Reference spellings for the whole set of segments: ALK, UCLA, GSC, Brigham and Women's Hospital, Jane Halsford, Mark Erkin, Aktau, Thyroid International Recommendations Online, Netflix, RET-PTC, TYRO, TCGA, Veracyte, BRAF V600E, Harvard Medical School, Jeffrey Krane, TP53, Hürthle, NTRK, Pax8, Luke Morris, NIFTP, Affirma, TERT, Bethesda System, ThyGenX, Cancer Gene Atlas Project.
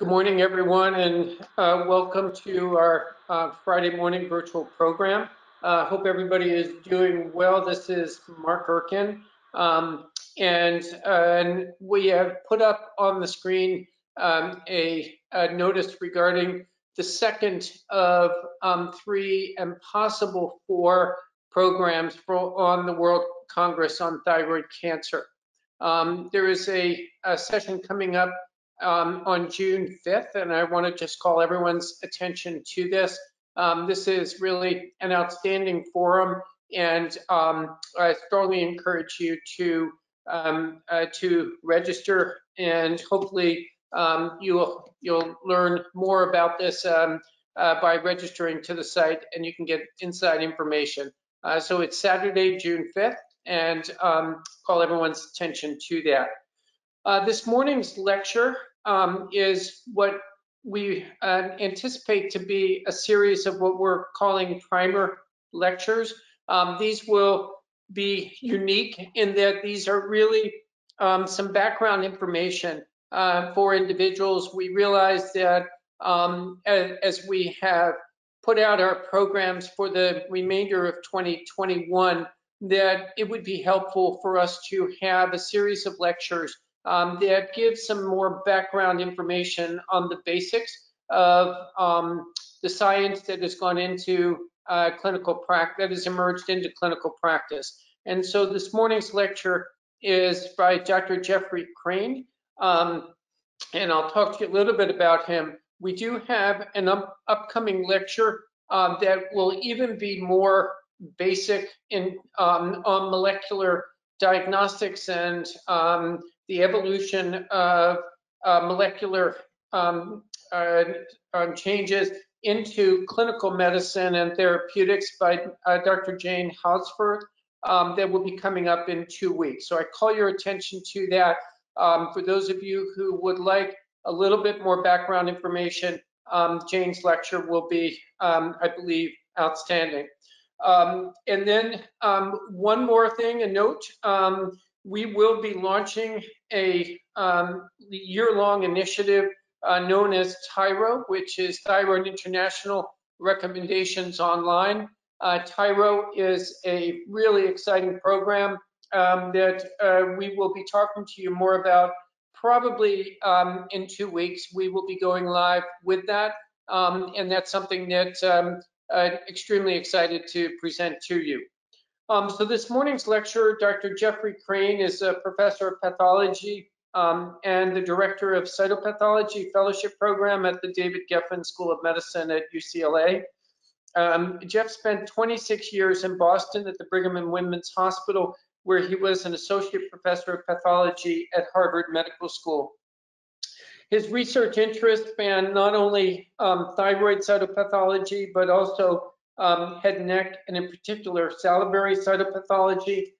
Good morning, everyone, and welcome to our Friday morning virtual program. Hope everybody is doing well. This is Mark Erkin, and we have put up on the screen a notice regarding the second of three and possible four programs on the World Congress on Thyroid Cancer. There is a session coming up on June 5th, and I want to just call everyone's attention to this. This is really an outstanding forum, and I strongly encourage you to register, and hopefully you'll learn more about this by registering to the site, and you can get inside information. So it's Saturday, June 5th, and call everyone's attention to that. This morning's lecture is what we anticipate to be a series of what we're calling primer lectures. These will be unique in that these are really some background information for individuals. We realize that as we have put out our programs for the remainder of 2021, that it would be helpful for us to have a series of lectures that gives some more background information on the basics of the science that has gone into clinical practice, that has emerged into clinical practice. And so this morning's lecture is by Dr. Jeffrey Krane, and I'll talk to you a little bit about him. We do have an upcoming lecture that will even be more basic in on molecular diagnostics and the evolution of molecular changes into clinical medicine and therapeutics by Dr. Jane Halsford that will be coming up in 2 weeks. So I call your attention to that. For those of you who would like a little bit more background information, Jane's lecture will be, I believe, outstanding. And then one more thing, a note. We will be launching a year-long initiative known as TYRO, which is Thyroid International Recommendations Online. TYRO is a really exciting program that we will be talking to you more about probably in 2 weeks. We will be going live with that, and that's something that I'm extremely excited to present to you. So this morning's lecture, Dr. Jeffrey Krane is a professor of pathology and the director of cytopathology fellowship program at the David Geffen School of Medicine at UCLA. Jeff spent 26 years in Boston at the Brigham and Women's Hospital, where he was an associate professor of pathology at Harvard Medical School. His research interests span not only thyroid cytopathology, but also head and neck, and in particular salivary cytopathology.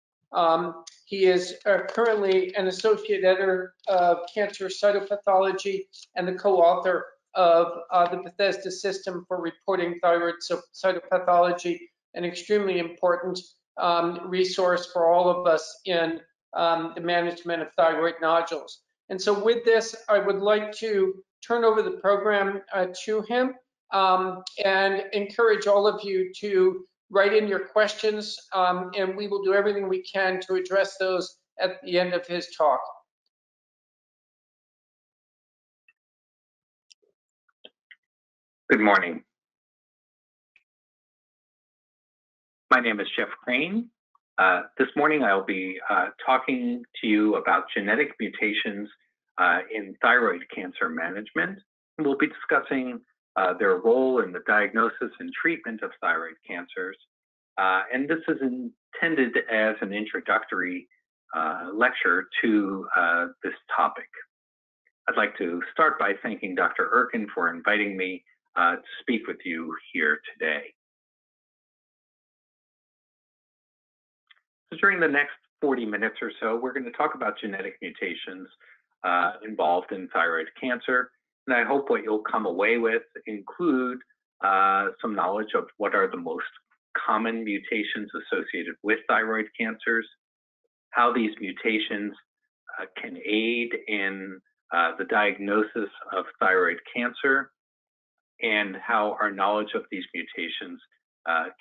He is currently an associate editor of Cancer Cytopathology and the co-author of the Bethesda System for Reporting Thyroid Cytopathology, an extremely important resource for all of us in the management of thyroid nodules. And so with this, I would like to turn over the program to him. And encourage all of you to write in your questions, and we will do everything we can to address those at the end of his talk. Good morning. My name is Jeff Krane. This morning I'll be talking to you about genetic mutations in thyroid cancer management. We'll be discussing their role in the diagnosis and treatment of thyroid cancers. And this is intended as an introductory lecture to this topic. I'd like to start by thanking Dr. Erkin for inviting me to speak with you here today. So during the next 40 minutes or so, we're going to talk about genetic mutations involved in thyroid cancer. And I hope what you'll come away with include some knowledge of what are the most common mutations associated with thyroid cancers, how these mutations can aid in the diagnosis of thyroid cancer, and how our knowledge of these mutations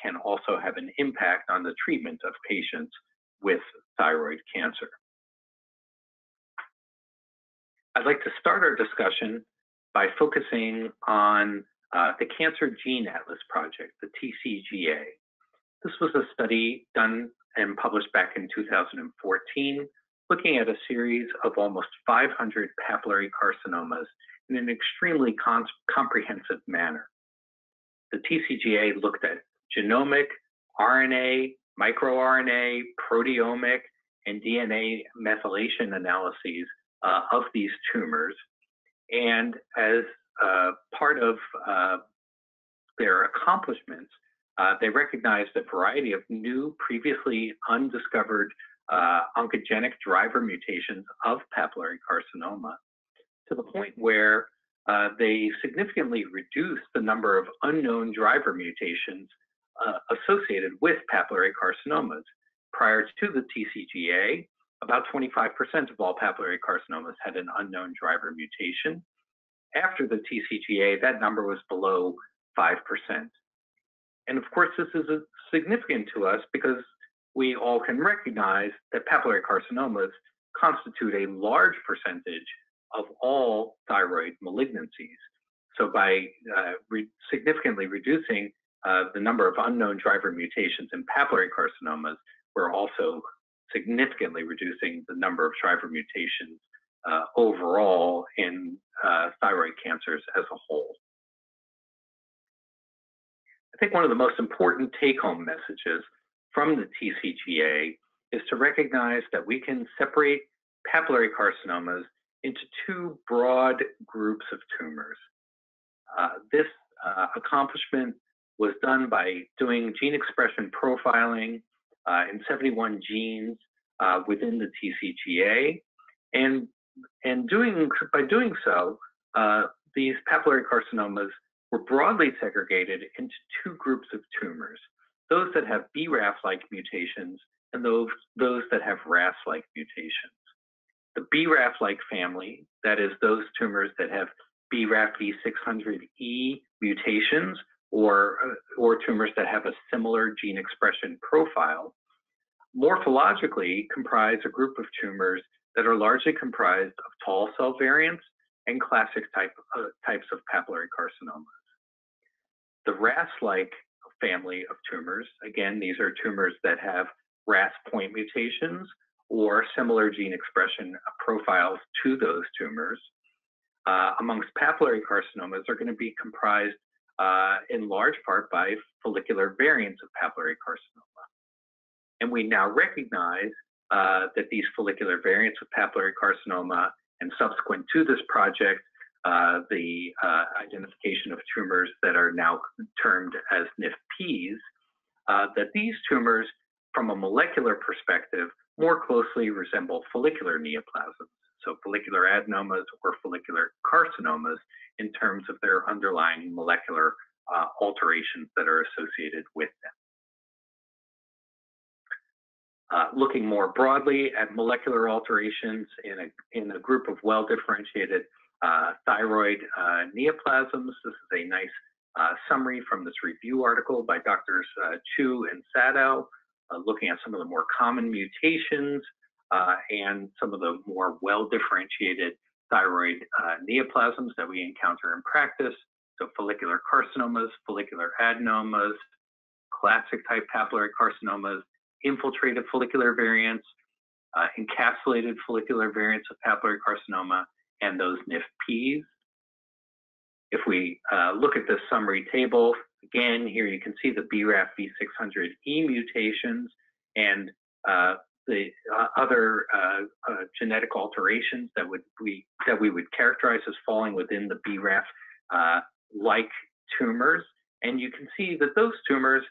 can also have an impact on the treatment of patients with thyroid cancer. I'd like to start our discussion by focusing on the Cancer Gene Atlas Project, the TCGA. This was a study done and published back in 2014, looking at a series of almost 500 papillary carcinomas in an extremely comprehensive manner. The TCGA looked at genomic, RNA, microRNA, proteomic, and DNA methylation analyses of these tumors. And as part of their accomplishments, they recognized a variety of new, previously undiscovered oncogenic driver mutations of papillary carcinoma, to the point where they significantly reduced the number of unknown driver mutations associated with papillary carcinomas. Prior to the TCGA, about 25% of all papillary carcinomas had an unknown driver mutation. After the TCGA, that number was below 5%. And of course, this is significant to us because we all can recognize that papillary carcinomas constitute a large percentage of all thyroid malignancies. So by significantly reducing the number of unknown driver mutations in papillary carcinomas, we're also significantly reducing the number of driver mutations overall in thyroid cancers as a whole. I think one of the most important take-home messages from the TCGA is to recognize that we can separate papillary carcinomas into two broad groups of tumors. This accomplishment was done by doing gene expression profiling in 71 genes within the TCGA, and by doing so, these papillary carcinomas were broadly segregated into two groups of tumors: those that have BRAF-like mutations and those that have RAS-like mutations. The BRAF-like family, that is those tumors that have BRAF V600E mutations or tumors that have a similar gene expression profile, morphologically comprise a group of tumors that are largely comprised of tall cell variants and classic types of papillary carcinomas. The RAS-like family of tumors, again, these are tumors that have RAS point mutations or similar gene expression profiles to those tumors, amongst papillary carcinomas are going to be comprised in large part by follicular variants of papillary carcinoma. And we now recognize that these follicular variants of papillary carcinoma, and subsequent to this project, the identification of tumors that are now termed as NIFTPs, that these tumors, from a molecular perspective, more closely resemble follicular neoplasms, so follicular adenomas or follicular carcinomas, in terms of their underlying molecular alterations that are associated with them. Looking more broadly at molecular alterations in a group of well-differentiated thyroid neoplasms, this is a nice summary from this review article by Drs. Chu and Sadow, looking at some of the more common mutations and some of the more well-differentiated thyroid neoplasms that we encounter in practice. So follicular carcinomas, follicular adenomas, classic type papillary carcinomas, infiltrated follicular variants, encapsulated follicular variants of papillary carcinoma, and those NIFTPs. If we look at this summary table, again, here you can see the BRAF V600E mutations and the other genetic alterations that we would characterize as falling within the BRAF-like tumors, and you can see that those tumors,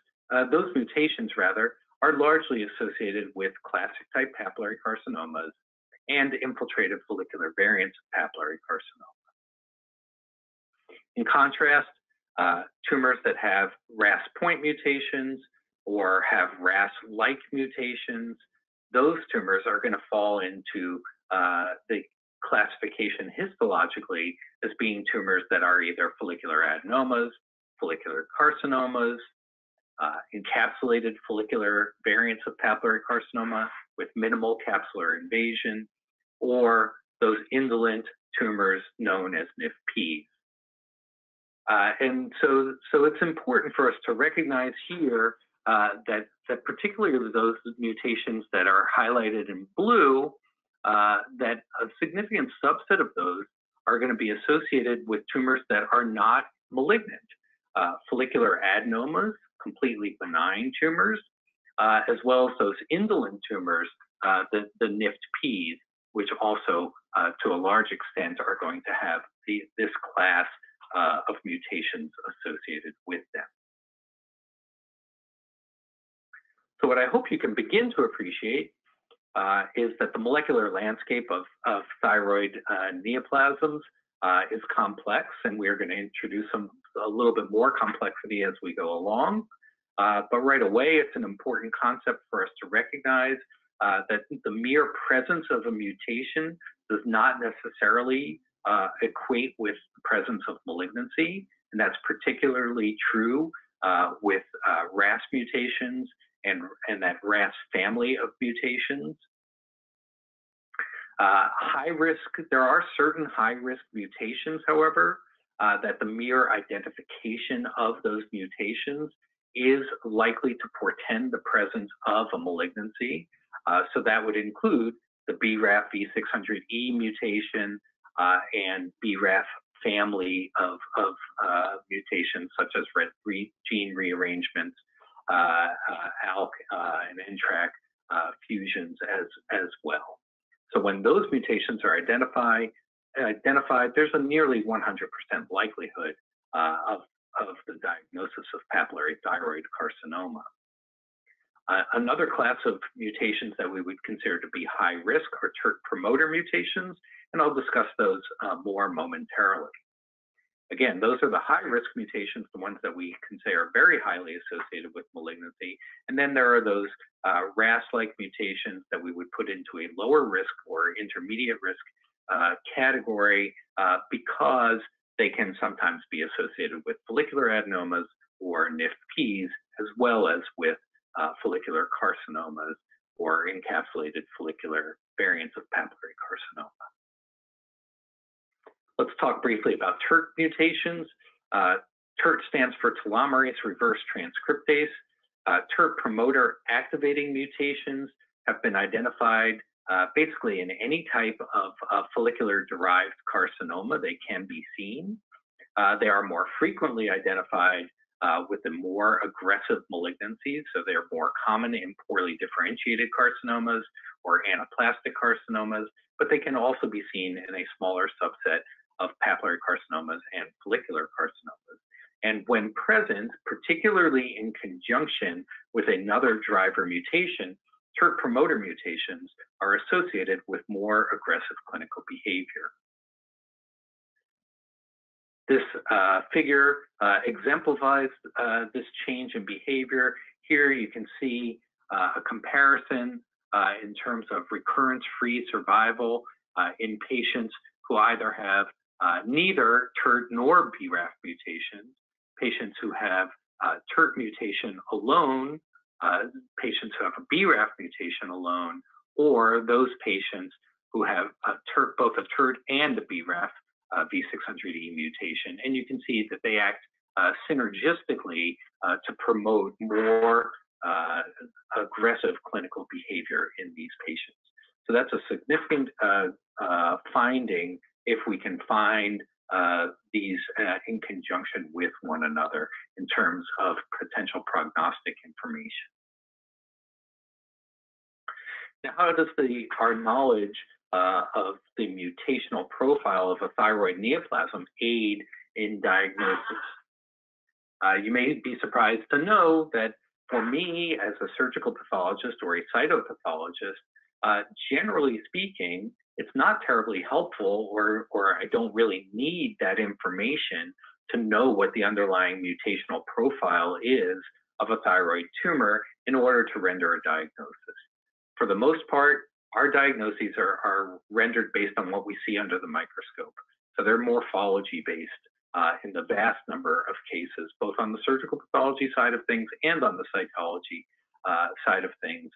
those mutations rather, are largely associated with classic-type papillary carcinomas and infiltrated follicular variants of papillary carcinoma. In contrast, tumors that have RAS point mutations or have RAS-like mutations, those tumors are going to fall into the classification histologically as being tumors that are either follicular adenomas, follicular carcinomas, encapsulated follicular variants of papillary carcinoma with minimal capsular invasion, or those indolent tumors known as NIFTPs. And so it's important for us to recognize here that particularly those mutations that are highlighted in blue, that a significant subset of those are going to be associated with tumors that are not malignant. Follicular adenomas, completely benign tumors, as well as those indolent tumors, the NIFTPs, which also to a large extent are going to have this class of mutations associated with them. So what I hope you can begin to appreciate is that the molecular landscape of thyroid neoplasms is complex, and we're going to introduce a little bit more complexity as we go along. But right away, it's an important concept for us to recognize that the mere presence of a mutation does not necessarily equate with the presence of malignancy, and that's particularly true with RAS mutations and that RAS family of mutations. There are certain high-risk mutations, however, that the mere identification of those mutations is likely to portend the presence of a malignancy. So that would include the BRAF V600E mutation and BRAF family of mutations such as gene rearrangements, ALK and NTRK fusions as well. So when those mutations are identified, there's a nearly 100% likelihood of the diagnosis of papillary thyroid carcinoma. Another class of mutations that we would consider to be high risk are TERT promoter mutations, and I'll discuss those more momentarily. Again, those are the high-risk mutations, the ones that we can say are very highly associated with malignancy. And then there are those RAS-like mutations that we would put into a lower-risk or intermediate-risk category because they can sometimes be associated with follicular adenomas or NIFTPs, as well as with follicular carcinomas or encapsulated follicular variants of papillary carcinoma. Let's talk briefly about TERT mutations. TERT stands for telomerase reverse transcriptase. TERT promoter activating mutations have been identified basically in any type of follicular-derived carcinoma. They can be seen. They are more frequently identified with the more aggressive malignancies, so they're more common in poorly differentiated carcinomas or anaplastic carcinomas, but they can also be seen in a smaller subset of papillary carcinomas and follicular carcinomas. And when present, particularly in conjunction with another driver mutation, TERT promoter mutations are associated with more aggressive clinical behavior. This figure exemplifies this change in behavior. Here you can see a comparison in terms of recurrence-free survival in patients who either have neither TERT nor BRAF mutations, patients who have TERT mutation alone, patients who have a BRAF mutation alone, or those patients who have both a TERT and a BRAF V600E mutation. And you can see that they act synergistically to promote more aggressive clinical behavior in these patients. So that's a significant finding if we can find these in conjunction with one another in terms of potential prognostic information. Now, how does our knowledge of the mutational profile of a thyroid neoplasm aid in diagnosis? You may be surprised to know that for me, as a surgical pathologist or a cytopathologist, generally speaking, it's not terribly helpful, or I don't really need that information to know what the underlying mutational profile is of a thyroid tumor in order to render a diagnosis. For the most part, our diagnoses are rendered based on what we see under the microscope. So they're morphology-based in the vast number of cases, both on the surgical pathology side of things and on the cytology side of things.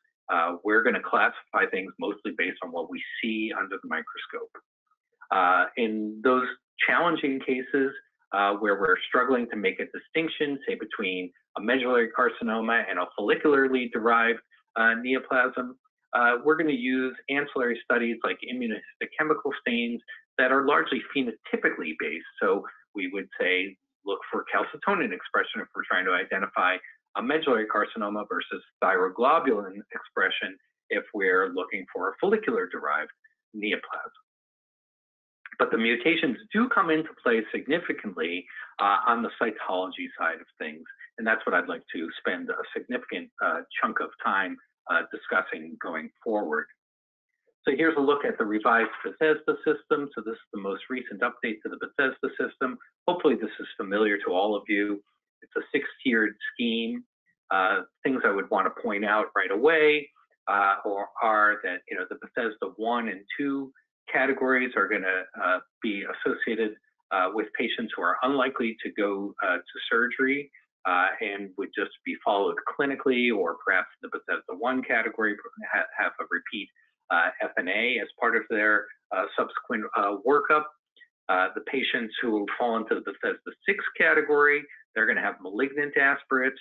We're going to classify things mostly based on what we see under the microscope. In those challenging cases where we're struggling to make a distinction, say between a medullary carcinoma and a follicularly derived neoplasm, we're going to use ancillary studies like immunohistochemical stains that are largely phenotypically based. So we would say look for calcitonin expression if we're trying to identify a medullary carcinoma versus thyroglobulin expression if we're looking for a follicular-derived neoplasm. But the mutations do come into play significantly on the cytology side of things, and that's what I'd like to spend a significant chunk of time discussing going forward. So here's a look at the revised Bethesda system. So this is the most recent update to the Bethesda system. Hopefully this is familiar to all of you. It's a six-tiered scheme. Things I would want to point out right away are that the Bethesda 1 and 2 categories are going to be associated with patients who are unlikely to go to surgery and would just be followed clinically, or perhaps the Bethesda 1 category have a repeat FNA as part of their subsequent workup. The patients who fall into the Bethesda 6 category, they're going to have malignant aspirates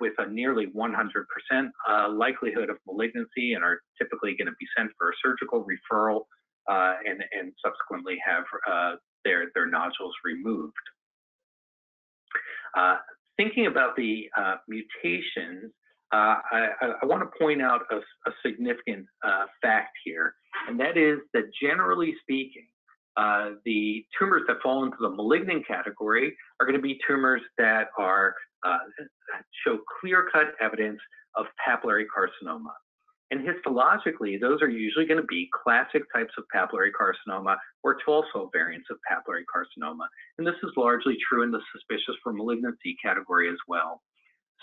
with a nearly 100% likelihood of malignancy and are typically going to be sent for a surgical referral and subsequently have their nodules removed. Thinking about the mutations, I want to point out a significant fact here, and that is that generally speaking, the tumors that fall into the malignant category are going to be tumors that are show clear-cut evidence of papillary carcinoma. And histologically, those are usually going to be classic types of papillary carcinoma or torso variants of papillary carcinoma. And this is largely true in the suspicious for malignancy category as well.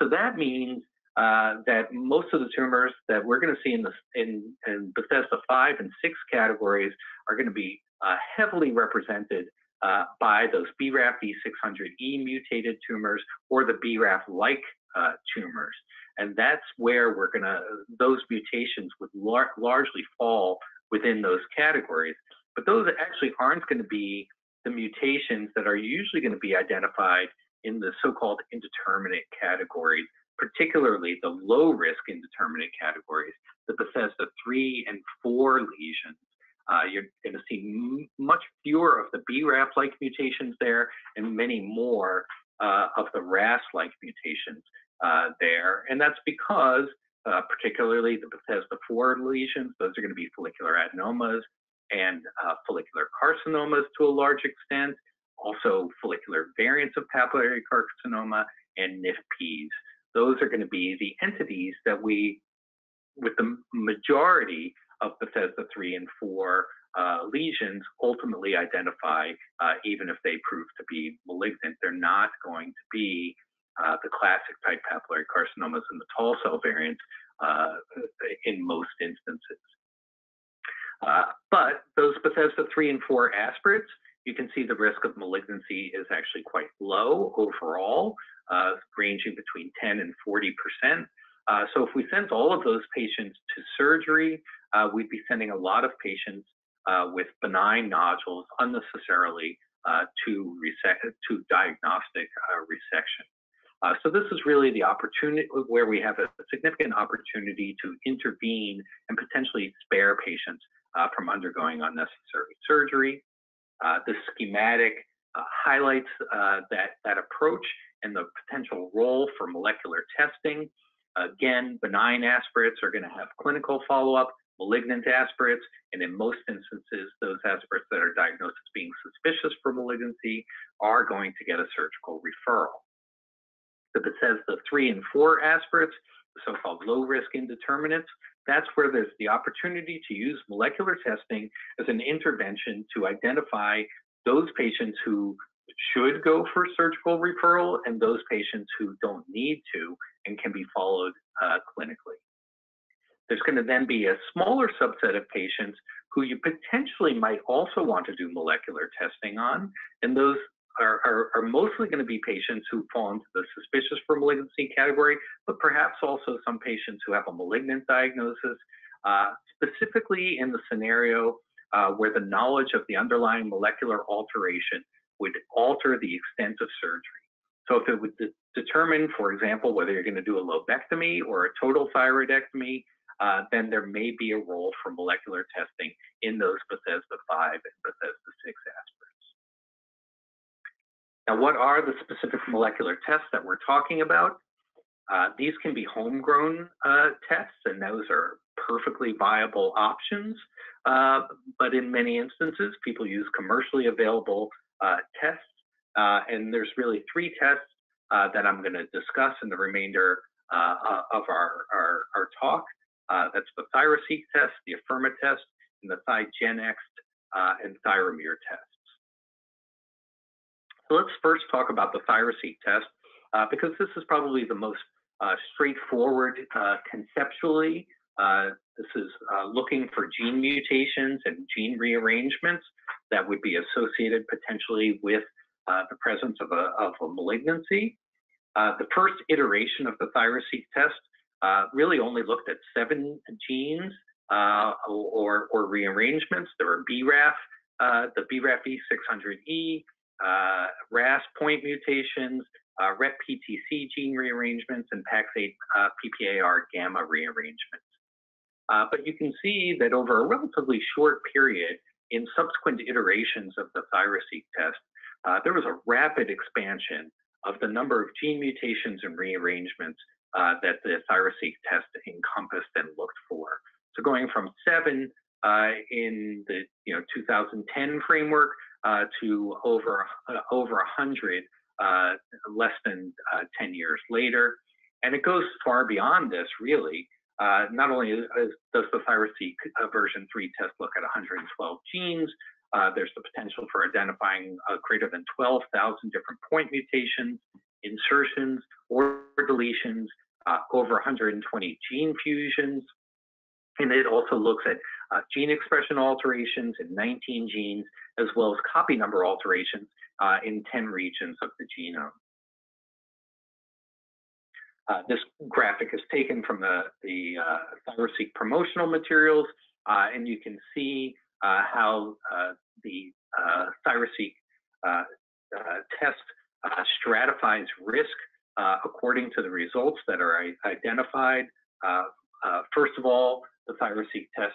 So that means that most of the tumors that we're going to see in Bethesda 5 and 6 categories are going to be heavily represented by those BRAF V600E mutated tumors or the BRAF-like tumors. And that's where we're going to, those mutations would largely fall within those categories. But those actually aren't going to be the mutations that are usually going to be identified in the so-called indeterminate categories, particularly the low-risk indeterminate categories, the Bethesda 3 and 4 lesions. You're going to see much fewer of the BRAF-like mutations there and many more of the RAS-like mutations there. And that's because particularly the Bethesda 4 lesions, those are going to be follicular adenomas and follicular carcinomas to a large extent, also follicular variants of papillary carcinoma and NIFTPs. Those are going to be the entities that we, with the majority of Bethesda 3 and 4 lesions, ultimately identify, even if they prove to be malignant. They're not going to be the classic type papillary carcinomas and the tall cell variants in most instances. But those Bethesda 3 and 4 aspirates, you can see the risk of malignancy is actually quite low overall, ranging between 10 and 40%. So if we sent all of those patients to surgery, we'd be sending a lot of patients with benign nodules unnecessarily to diagnostic resection. So this is really the opportunity where we have a significant opportunity to intervene and potentially spare patients from undergoing unnecessary surgery. This schematic highlights that approach and the potential role for molecular testing. Again, benign aspirates are going to have clinical follow-up, malignant aspirates, and in most instances, those aspirates that are diagnosed as being suspicious for malignancy are going to get a surgical referral. The Bethesda 3 and 4 aspirates, the so-called low-risk indeterminates, that's where there's the opportunity to use molecular testing as an intervention to identify those patients who should go for surgical referral and those patients who don't need to and can be followed clinically. There's going to then be a smaller subset of patients who you potentially might also want to do molecular testing on, and those are mostly going to be patients who fall into the suspicious for malignancy category, but perhaps also some patients who have a malignant diagnosis, specifically in the scenario where the knowledge of the underlying molecular alteration would alter the extent of surgery. So if it would determine, for example, whether you're going to do a lobectomy or a total thyroidectomy, then there may be a role for molecular testing in those Bethesda 5 and Bethesda 6 aspirins. Now, what are the specific molecular tests that we're talking about? These can be homegrown tests, and those are perfectly viable options. But in many instances, people use commercially available tests, and there's really three tests that I'm going to discuss in the remainder of our talk. That's the ThyroSeq test, the Affirma test, and the ThyGenX and Thyromir tests. So let's first talk about the ThyroSeq test, because this is probably the most straightforward conceptually. This is looking for gene mutations and gene rearrangements that would be associated potentially with the presence of a malignancy. The first iteration of the ThyroSeq test really only looked at 7 genes or rearrangements. There were BRAF, the BRAF V600E, RAS point mutations, RET-PTC gene rearrangements, and Pax8 PPAR gamma rearrangements. But you can see that over a relatively short period, in subsequent iterations of the ThyroSeq test, there was a rapid expansion of the number of gene mutations and rearrangements that the ThyroSeq test encompassed and looked for. So going from 7 in the 2010 framework to over 100 less than 10 years later, and it goes far beyond this really. Not only does the ThyroSeq version 3 test look at 112 genes, there's the potential for identifying greater than 12,000 different point mutations, insertions, or deletions, over 120 gene fusions. And it also looks at gene expression alterations in 19 genes, as well as copy number alterations in 10 regions of the genome. This graphic is taken from the ThyroSeq promotional materials, and you can see how the ThyroSeq test stratifies risk according to the results that are identified. First of all, the ThyroSeq test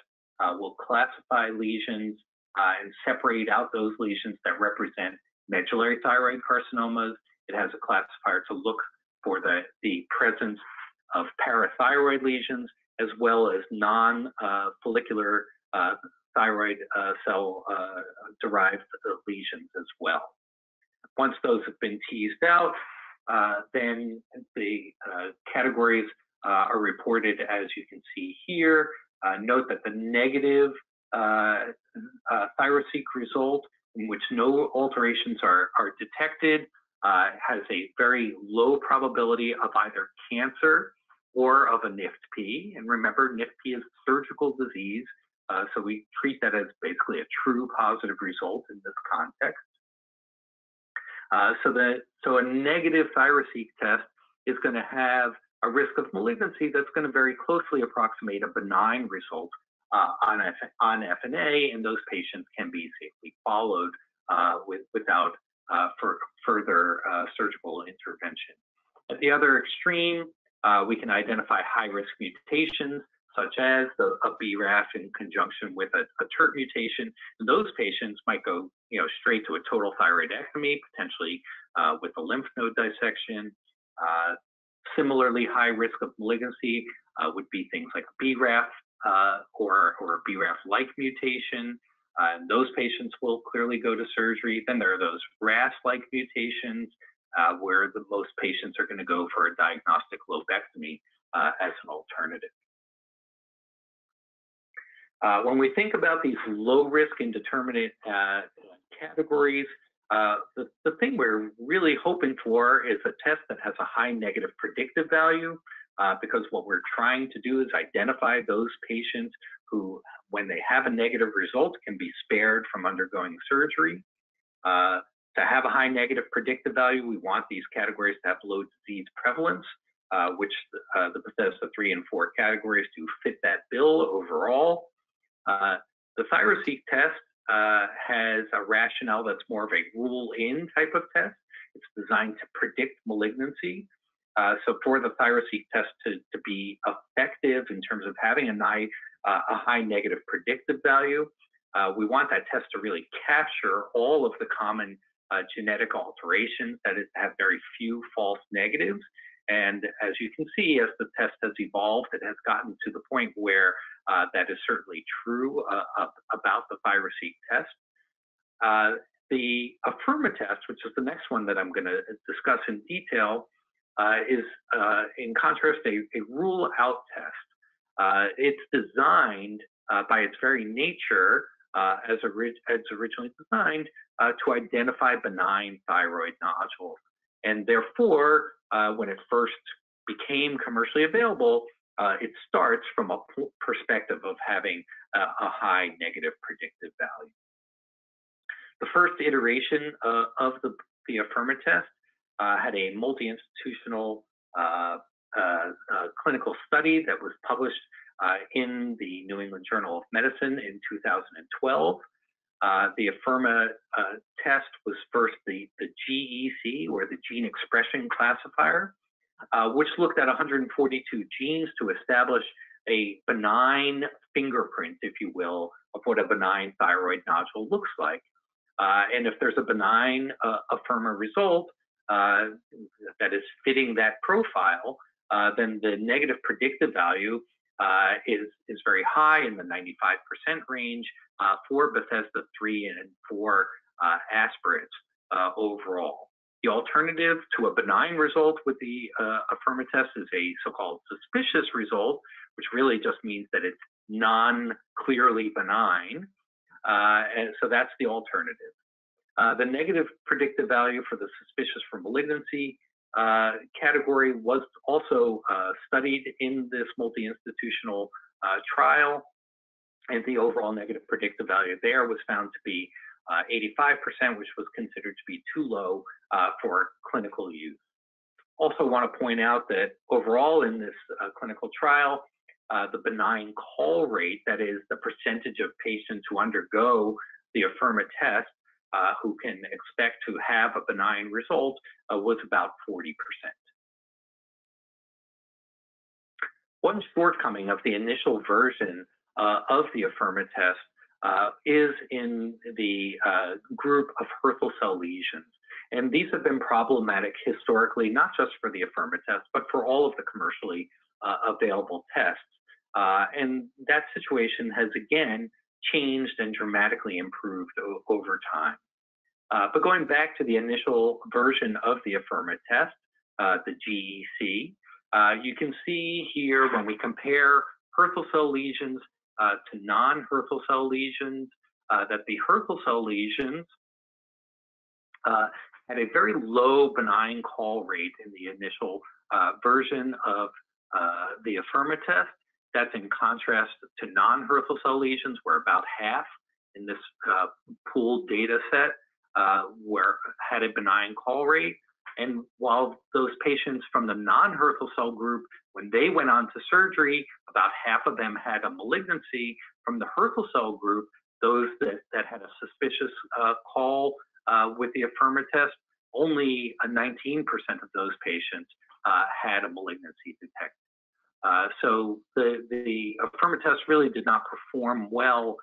will classify lesions and separate out those lesions that represent medullary thyroid carcinomas. It has a classifier to look for the presence of parathyroid lesions, as well as non-follicular thyroid cell-derived lesions as well. Once those have been teased out, then the categories are reported as you can see here. Note that the negative ThyroSeq result, in which no alterations are detected, has a very low probability of either cancer or of a NIFTP. And remember, NIFTP is a surgical disease, so we treat that as basically a true positive result in this context. So a negative ThyroSeq test is going to have a risk of malignancy that's going to very closely approximate a benign result on FNA, and those patients can be safely followed without further surgical intervention. At the other extreme, we can identify high-risk mutations, such as a BRAF in conjunction with a TERT mutation. And those patients might go straight to a total thyroidectomy, potentially with a lymph node dissection. Similarly, high risk of malignancy would be things like BRAF or a BRAF-like mutation. And those patients will clearly go to surgery. Then there are those RAS-like mutations where most patients are going to go for a diagnostic lobectomy as an alternative. When we think about these low-risk indeterminate categories, the thing we're really hoping for is a test that has a high negative predictive value. because what we're trying to do is identify those patients who, when they have a negative result, can be spared from undergoing surgery. To have a high negative predictive value, we want these categories to have low disease prevalence, which the Bethesda 3 and 4 categories do fit that bill overall. The ThyroSeq test has a rationale that's more of a rule-in type of test. It's designed to predict malignancy. So for the ThyroSeq test to be effective in terms of having a high negative predictive value, we want that test to really capture all of the common genetic alterations, that is, to have very few false negatives. And as you can see, as the test has evolved, it has gotten to the point where that is certainly true about the ThyroSeq test. The Affirma test, which is the next one that I'm going to discuss in detail, is, in contrast, a rule-out test. It's designed by its very nature, as originally designed, to identify benign thyroid nodules. And therefore, when it first became commercially available, it starts from a perspective of having a high negative predictive value. The first iteration of the Affirma test had a multi-institutional clinical study that was published in the New England Journal of Medicine in 2012. The Affirma test was first the GEC, or the gene expression classifier, which looked at 142 genes to establish a benign fingerprint, if you will, of what a benign thyroid nodule looks like. And if there's a benign Affirma result that is fitting that profile, then the negative predictive value is very high, in the 95% range for Bethesda 3 and 4 aspirates overall. The alternative to a benign result with the Affirma test is a so-called suspicious result, which really just means that it's non-clearly benign. And so that's the alternative. The negative predictive value for the suspicious for malignancy category was also studied in this multi-institutional trial, and the overall negative predictive value there was found to be 85%, which was considered to be too low for clinical use. Also want to point out that overall in this clinical trial, the benign call rate, that is, the percentage of patients who undergo the Affirma test who can expect to have a benign result, was about 40%. One shortcoming of the initial version of the Affirma test is in the group of Hürthle cell lesions. And these have been problematic historically, not just for the Affirma test, but for all of the commercially available tests. And that situation has, again, changed and dramatically improved over time. But going back to the initial version of the Affirma test, the GEC, you can see here when we compare Hürthle cell lesions to non-Hürthle cell lesions, that the Hürthle cell lesions had a very low benign call rate in the initial version of the Affirma test. That's in contrast to non-Hürthle cell lesions, where about half in this pooled data set had a benign call rate. And while those patients from the non-Hürthle cell group, when they went on to surgery, about half of them had a malignancy. From the Hürthle cell group, those that had a suspicious call with the Affirma test, only 19% of those patients had a malignancy detected. So the Affirma test really did not perform well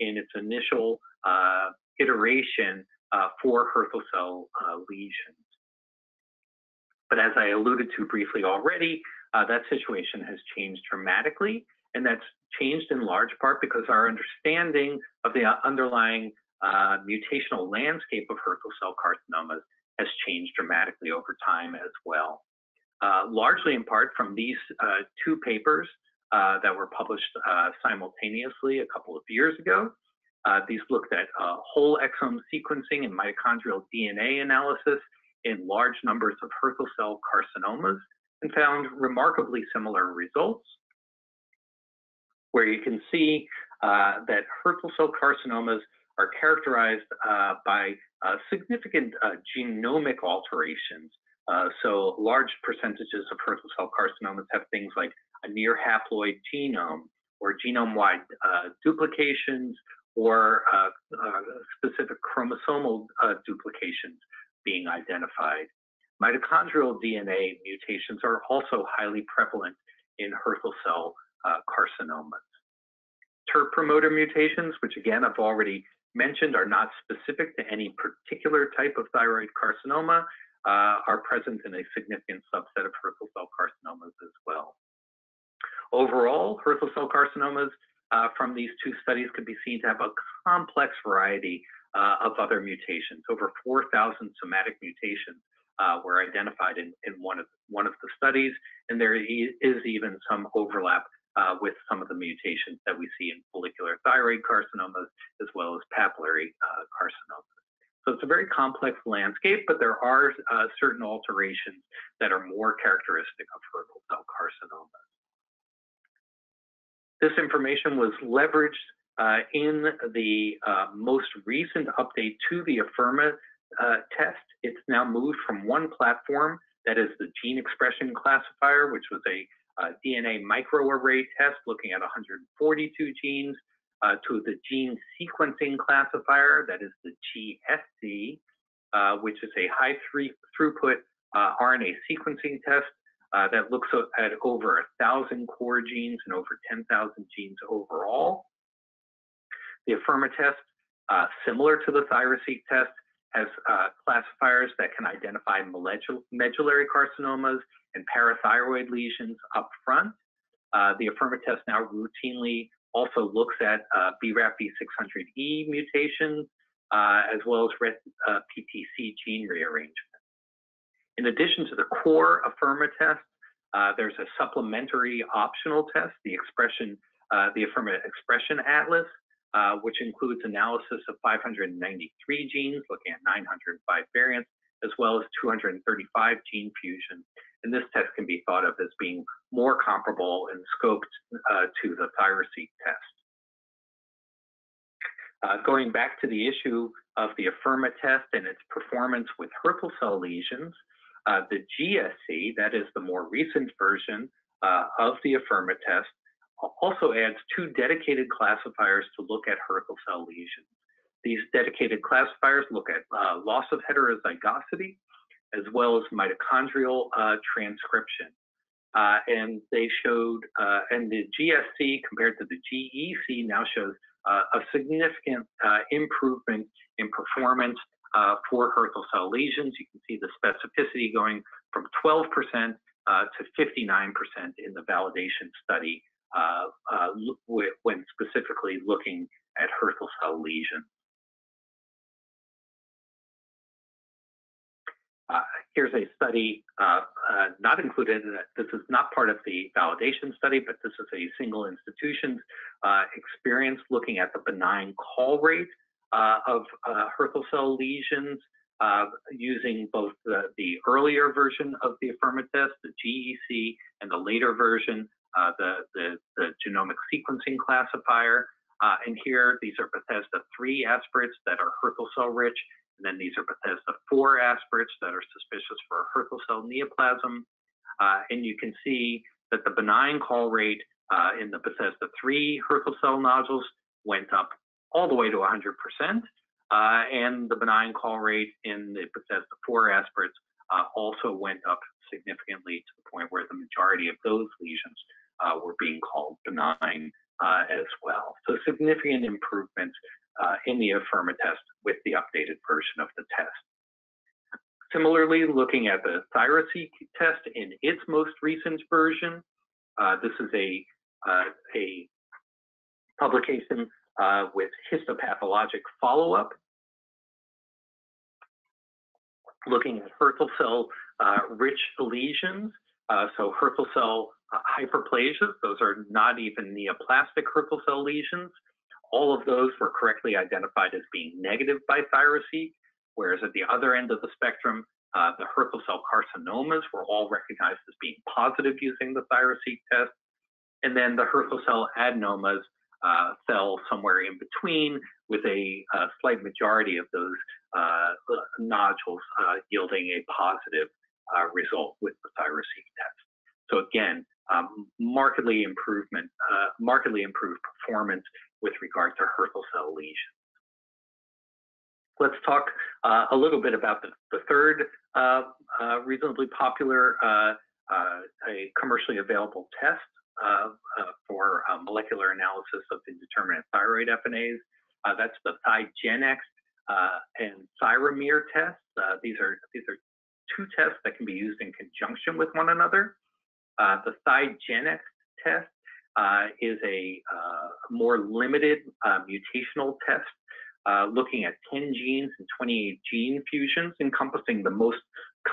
in its initial iteration for Hürthle cell lesions. But as I alluded to briefly already, that situation has changed dramatically, and that's changed in large part because our understanding of the underlying mutational landscape of Hürthle cell carcinomas has changed dramatically over time as well. Largely in part from these two papers that were published simultaneously a couple of years ago. These looked at whole exome sequencing and mitochondrial DNA analysis in large numbers of Hürthle cell carcinomas. and found remarkably similar results, where you can see that Hürthle cell carcinomas are characterized by significant genomic alterations. So large percentages of Hürthle cell carcinomas have things like a near haploid genome or genome-wide duplications or specific chromosomal duplications being identified. Mitochondrial DNA mutations are also highly prevalent in Hürthle cell carcinomas. TERT promoter mutations, which again I've already mentioned are not specific to any particular type of thyroid carcinoma, are present in a significant subset of Hürthle cell carcinomas as well. Overall, Hürthle cell carcinomas from these two studies could be seen to have a complex variety of other mutations. Over 4,000 somatic mutations were identified in one of the studies, and there is even some overlap with some of the mutations that we see in follicular thyroid carcinomas as well as papillary carcinomas. So it's a very complex landscape, but there are certain alterations that are more characteristic of Hürthle cell carcinomas. This information was leveraged in the most recent update to the Affirma test. It's now moved from one platform, that is the gene expression classifier, which was a DNA microarray test looking at 142 genes, to the gene sequencing classifier, that is the GSC, which is a high throughput RNA sequencing test that looks at over 1,000 core genes and over 10,000 genes overall. The Affirma test, similar to the ThyroSeq test, has classifiers that can identify medullary carcinomas and parathyroid lesions up front. The Affirma test now routinely also looks at BRAF V600E mutations, as well as RET-PTC gene rearrangement. In addition to the core Affirma test, there's a supplementary optional test, the Affirma Expression Atlas, which includes analysis of 593 genes, looking at 905 variants, as well as 235 gene fusions. And this test can be thought of as being more comparable in scope to the ThyroSeq test. Going back to the issue of the Affirma test and its performance with Hürthle cell lesions, the GSC, that is the more recent version of the Affirma test, also adds two dedicated classifiers to look at Hürthle cell lesions. These dedicated classifiers look at loss of heterozygosity as well as mitochondrial transcription. And they showed, and the GSC compared to the GEC now shows a significant improvement in performance for Hürthle cell lesions. You can see the specificity going from 12% to 59% in the validation study when specifically looking at Hürthle cell lesions. Here's a study not included. This is not part of the validation study, but this is a single institution's experience looking at the benign call rate of Hürthle cell lesions using both the earlier version of the Affirma test, the GEC, and the later version, the genomic sequencing classifier. And here, these are Bethesda 3 aspirates that are Hürthle cell rich. And then these are Bethesda 4 aspirates that are suspicious for Hürthle cell neoplasm. And you can see that the benign call rate in the Bethesda 3 Hürthle cell nodules went up all the way to 100%. And the benign call rate in the Bethesda 4 aspirates also went up significantly to the point where the majority of those lesions were being called benign as well. So significant improvements in the Affirma test with the updated version of the test. Similarly, looking at the ThyroSeq test in its most recent version, this is a publication with histopathologic follow-up, looking at Hürthle cell rich lesions, so Hürthle cell hyperplasias. Those are not even neoplastic Hürthle cell lesions. All of those were correctly identified as being negative by ThyroSeq, whereas at the other end of the spectrum, The Hürthle cell carcinomas were all recognized as being positive using the ThyroSeq test. And then the Hürthle cell adenomas fell somewhere in between, with a slight majority of those nodules yielding a positive result with the ThyroSeq test. So again, markedly improved performance with regard to Hürthle cell lesions. Let's talk a little bit about the third reasonably popular a commercially available test for molecular analysis of indeterminate thyroid FNAs. That's the ThyGenX and Thyromir tests. These are two tests that can be used in conjunction with one another. The ThyGenX test is a more limited mutational test, looking at 10 genes and 28 gene fusions, encompassing the most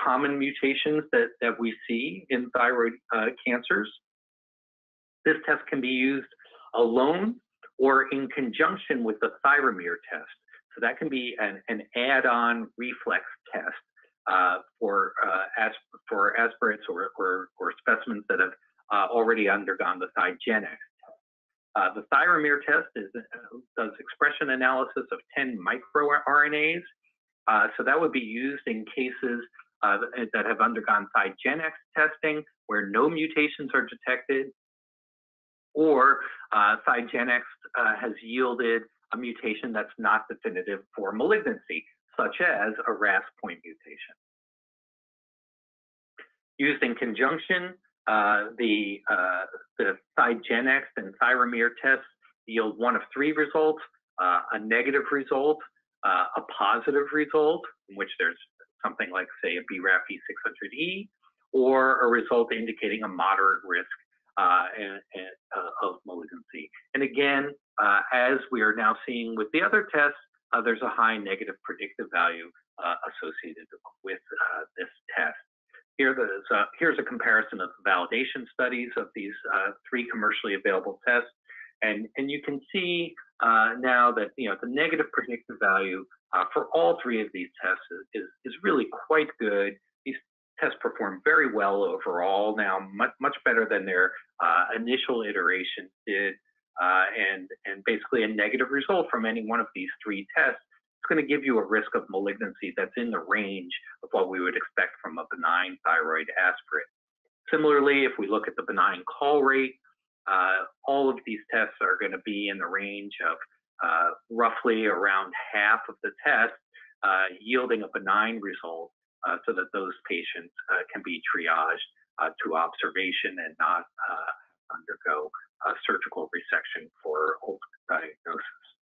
common mutations that we see in thyroid cancers. This test can be used alone or in conjunction with the Thyromir test. So that can be an add-on reflex test for aspirates or specimens that have already undergone the ThyGenX test. The Thyromir test does expression analysis of 10 microRNAs. So that would be used in cases that have undergone ThyGenX testing where no mutations are detected, or ThyGenX has yielded a mutation that's not definitive for malignancy, such as a RAS point mutation. Used in conjunction, the ThyGenX and Thyromir tests yield one of three results: a negative result, a positive result, in which there's something like, say, a BRAF V600E, or a result indicating a moderate risk of malignancy. And again, as we are now seeing with the other tests, there's a high negative predictive value associated with this test. Here's a comparison of the validation studies of these three commercially available tests, and you can see now that the negative predictive value for all three of these tests is really quite good. Tests perform very well overall now, much better than their initial iteration did, and basically a negative result from any one of these three tests is going to give you a risk of malignancy that's in the range of what we would expect from a benign thyroid aspirate. Similarly, if we look at the benign call rate, all of these tests are going to be in the range of roughly around half of the tests yielding a benign result, so that those patients can be triaged to observation and not undergo surgical resection for ultimate diagnosis.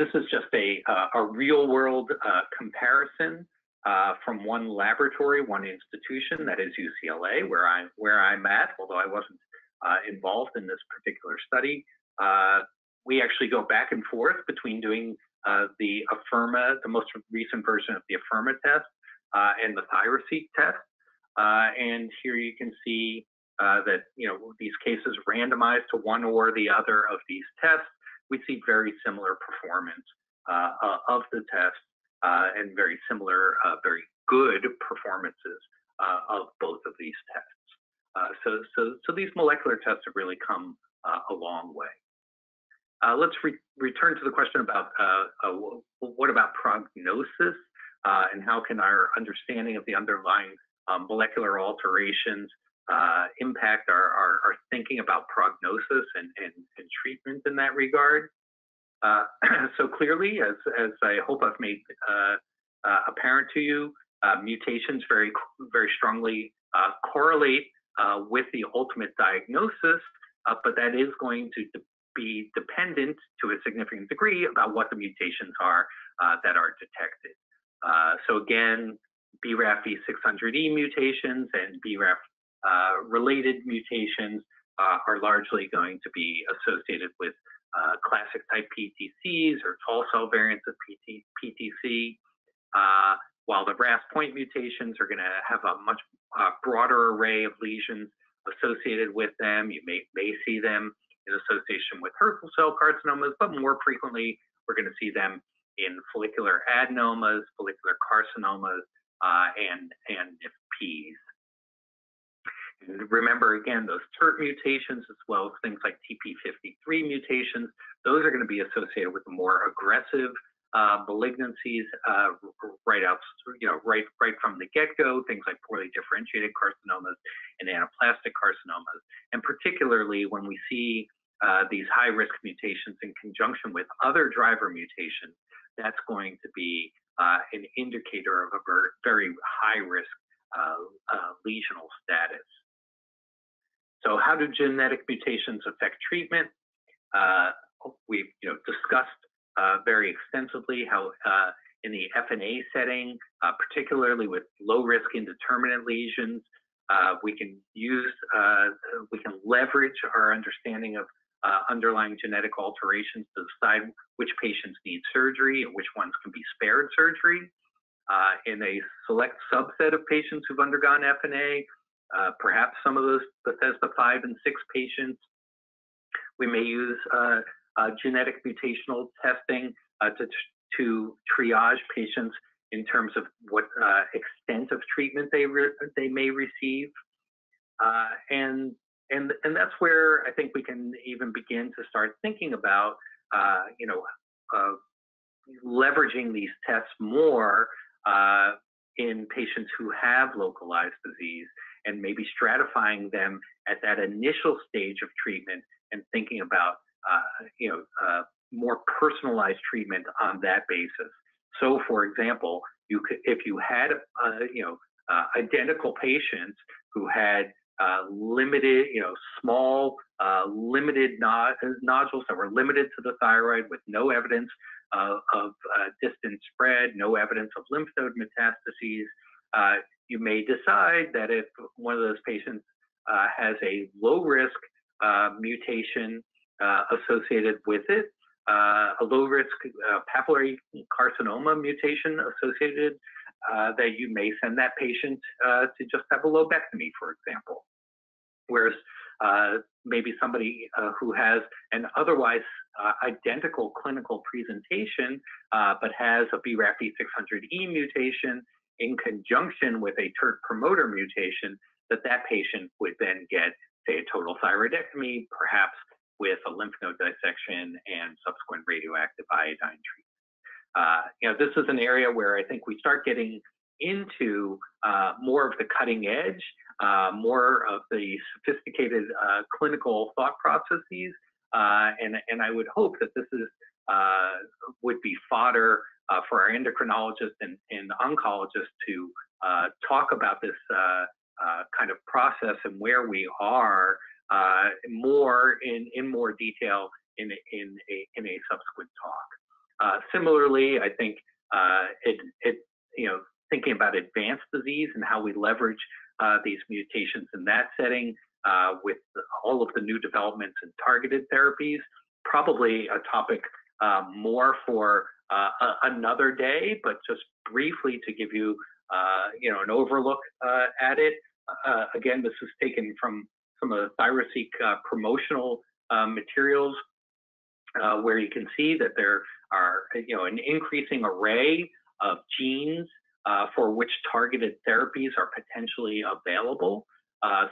This is just a real-world comparison from one laboratory, one institution, that is UCLA, where I'm at, although I wasn't involved in this particular study. We actually go back and forth between doing the Affirma, the most recent version of the Affirma test, and the ThyroSeq test. And here you can see that these cases randomized to one or the other of these tests, we see very similar performance of the test and very similar, very good performances of both of these tests. So these molecular tests have really come a long way. Let's return to the question about what about prognosis and how can our understanding of the underlying molecular alterations impact our thinking about prognosis and treatment in that regard. So clearly, as I hope I've made apparent to you, mutations very strongly correlate with the ultimate diagnosis, but that is going to be dependent to a significant degree about what the mutations are that are detected. So again, BRAF V600E mutations and BRAF related mutations are largely going to be associated with classic type PTCs or tall cell variants of PTC, while the RAS point mutations are going to have a much broader array of lesions associated with them. You may see them in association with Hürthle cell carcinomas, but more frequently, we're going to see them in follicular adenomas, follicular carcinomas, and NIFTPs. And remember, again, those TERT mutations, as well as things like TP53 mutations, those are going to be associated with more aggressive malignancies right out, right from the get-go, things like poorly differentiated carcinomas and anaplastic carcinomas. And particularly when we see these high-risk mutations in conjunction with other driver mutations, that's going to be an indicator of a very high-risk lesional status. So how do genetic mutations affect treatment? We've discussed very extensively how in the FNA setting, particularly with low-risk indeterminate lesions, we can leverage our understanding of underlying genetic alterations to decide which patients need surgery and which ones can be spared surgery. In a select subset of patients who've undergone FNA, perhaps some of those Bethesda 5 and 6 patients, we may use genetic mutational testing to triage patients in terms of what extent of treatment they may receive. And that's where I think we can even begin to start thinking about, leveraging these tests more in patients who have localized disease, and maybe stratifying them at that initial stage of treatment and thinking about, more personalized treatment on that basis. So, for example, you could, if you had, identical patients who had limited nodules that were limited to the thyroid with no evidence of distant spread, no evidence of lymph node metastases, you may decide that if one of those patients has a low-risk mutation associated with it, a low-risk papillary carcinoma mutation associated, that you may send that patient to just have a lobectomy, for example. Whereas maybe somebody who has an otherwise identical clinical presentation, but has a BRAF V600E mutation in conjunction with a TERT promoter mutation, that patient would then get, say, a total thyroidectomy, perhaps with a lymph node dissection and subsequent radioactive iodine treatment. This is an area where I think we start getting into more of the cutting edge, more of the sophisticated clinical thought processes, and I would hope that this is would be fodder for our endocrinologists and oncologists to talk about this kind of process and where we are more in more detail in a subsequent talk. Similarly, I think thinking about advanced disease and how we leverage these mutations in that setting with all of the new developments in targeted therapies, probably a topic more for another day, but just briefly to give you an overlook at it. Again, this is taken from some of the ThyroSeq promotional materials, where you can see that there are an increasing array of genes for which targeted therapies are potentially available,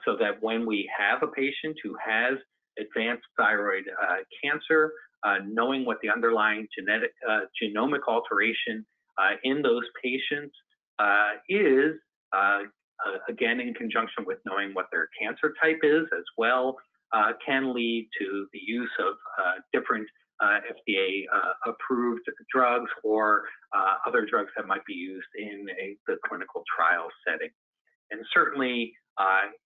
so that when we have a patient who has advanced thyroid cancer, knowing what the underlying genomic alteration in those patients is, again, in conjunction with knowing what their cancer type is as well, can lead to the use of different FDA-approved drugs or other drugs that might be used in the clinical trial setting. And certainly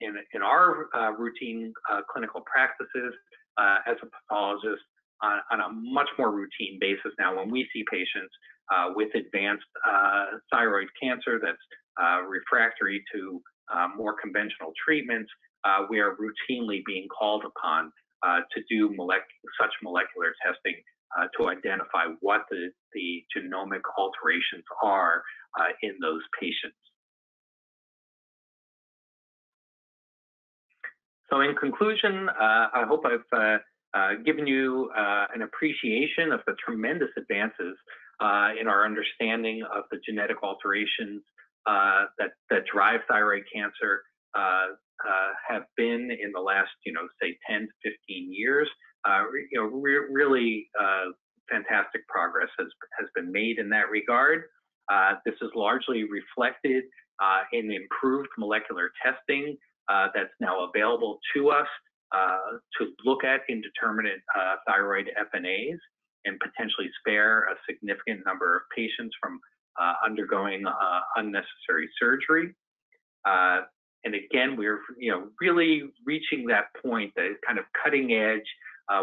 in our routine clinical practices as a pathologist, on a much more routine basis now, when we see patients with advanced thyroid cancer that's refractory to more conventional treatments, we are routinely being called upon to do such molecular testing to identify what the genomic alterations are in those patients. So in conclusion, I hope I've given you an appreciation of the tremendous advances in our understanding of the genetic alterations that drive thyroid cancer have been in the last, say 10 to 15 years. Really fantastic progress has been made in that regard. This is largely reflected in improved molecular testing that's now available to us to look at indeterminate thyroid FNAs and potentially spare a significant number of patients from undergoing unnecessary surgery. And again, we're really reaching that point, that kind of cutting edge